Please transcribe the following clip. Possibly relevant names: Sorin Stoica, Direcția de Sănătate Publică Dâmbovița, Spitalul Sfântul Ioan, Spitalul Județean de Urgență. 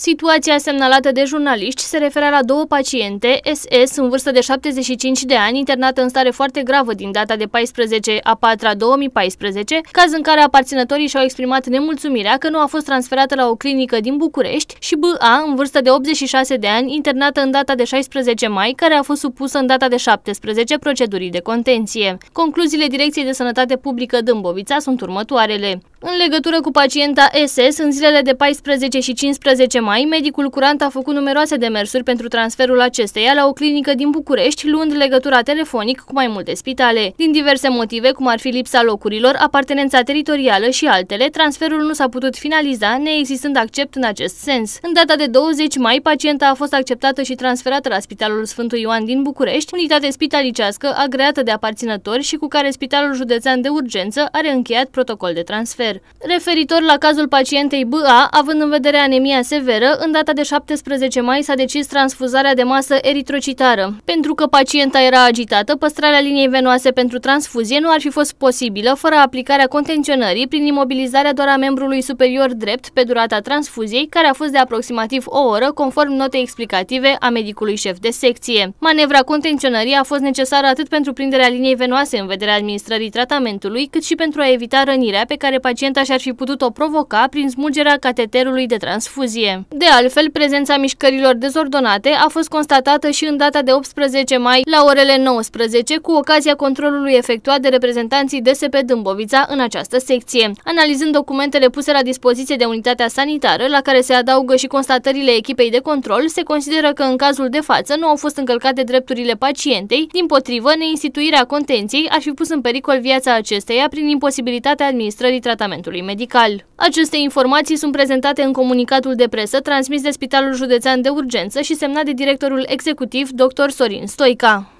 Situația semnalată de jurnaliști se referă la două paciente, SS, în vârstă de 75 de ani, internată în stare foarte gravă din data de 14/4/2014, caz în care aparținătorii și-au exprimat nemulțumirea că nu a fost transferată la o clinică din București, și BA, în vârstă de 86 de ani, internată în data de 16 mai, care a fost supusă în data de 17 procedurii de contenție. Concluziile Direcției de Sănătate Publică Dâmbovița sunt următoarele. În legătură cu pacienta SS, în zilele de 14 și 15 mai, medicul curant a făcut numeroase demersuri pentru transferul acesteia la o clinică din București, luând legătura telefonic cu mai multe spitale. Din diverse motive, cum ar fi lipsa locurilor, apartenența teritorială și altele, transferul nu s-a putut finaliza, neexistând accept în acest sens. În data de 20 mai, pacienta a fost acceptată și transferată la Spitalul Sfântul Ioan din București, unitate spitalicească agreată de aparținători și cu care Spitalul Județean de Urgență are încheiat protocol de transfer. Referitor la cazul pacientei BA, având în vedere anemia severă, în data de 17 mai s-a decis transfuzarea de masă eritrocitară. Pentru că pacienta era agitată, păstrarea liniei venoase pentru transfuzie nu ar fi fost posibilă fără aplicarea contenționării prin imobilizarea doar a membrului superior drept pe durata transfuziei, care a fost de aproximativ o oră, conform notei explicative a medicului șef de secție. Manevra contenționării a fost necesară atât pentru prinderea liniei venoase în vederea administrării tratamentului, cât și pentru a evita rănirea pe care pacienta și-ar fi putut-o provoca prin smulgerea cateterului de transfuzie. De altfel, prezența mișcărilor dezordonate a fost constatată și în data de 18 mai la orele 19, cu ocazia controlului efectuat de reprezentanții DSP Dâmbovița în această secție. Analizând documentele puse la dispoziție de unitatea sanitară, la care se adaugă și constatările echipei de control, se consideră că în cazul de față nu au fost încălcate drepturile pacientei, dimpotrivă, neinstituirea contenției ar fi pus în pericol viața acesteia prin imposibilitatea administrării tratamentului medical. Aceste informații sunt prezentate în comunicatul de presă transmis de Spitalul Județean de Urgență și semnat de directorul executiv, dr. Sorin Stoica.